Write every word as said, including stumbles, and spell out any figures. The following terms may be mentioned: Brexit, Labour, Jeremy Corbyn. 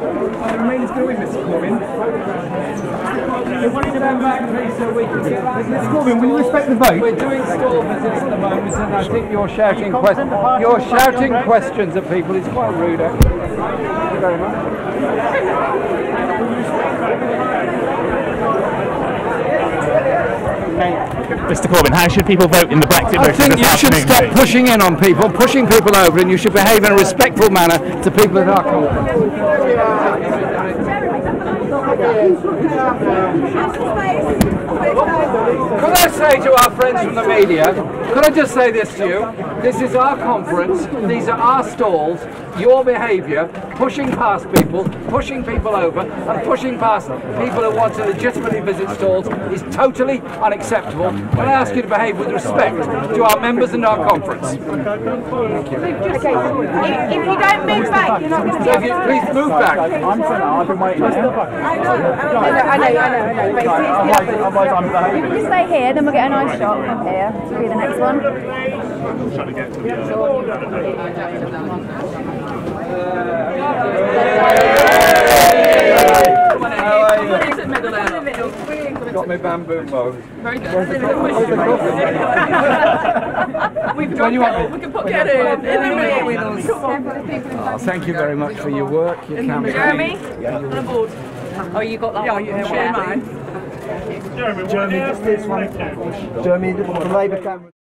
The Remainers go in, Mister Corbyn. They want to come back please, so we can get back. Mister Corbyn, will you respect the vote? We're doing stall visits at the moment, and I think you're shouting questions. You're shouting questions at people. It's quite rude, actually. Thank you very much. Mister Corbyn, how should people vote in the Brexit vote? I think you should stop pushing in on people, pushing people over, and you should behave in a respectful manner to people that are called. Could I say to our friends from the media, could I just say this to you? This is our conference, these are our stalls, your behaviour, pushing past people, pushing people over, and pushing past people who want to legitimately visit stalls is totally unacceptable. Can I ask you to behave with respect to our members and our conference? Thank you. If, if you don't move back, you're not going to get it. Please move back. I've been waiting. I know, I know, I know. If you stay here, then we'll get a nice shot up here to be the next one. I'm trying to get to the got my bamboo mode. Very good. We've done it. We can put it in with us. Thank you very much for your work. Jeremy, on a board. Oh, you got that yeah, one? Yeah, share mine. Jeremy, Jeremy, just this one. Jeremy, the Labour camera.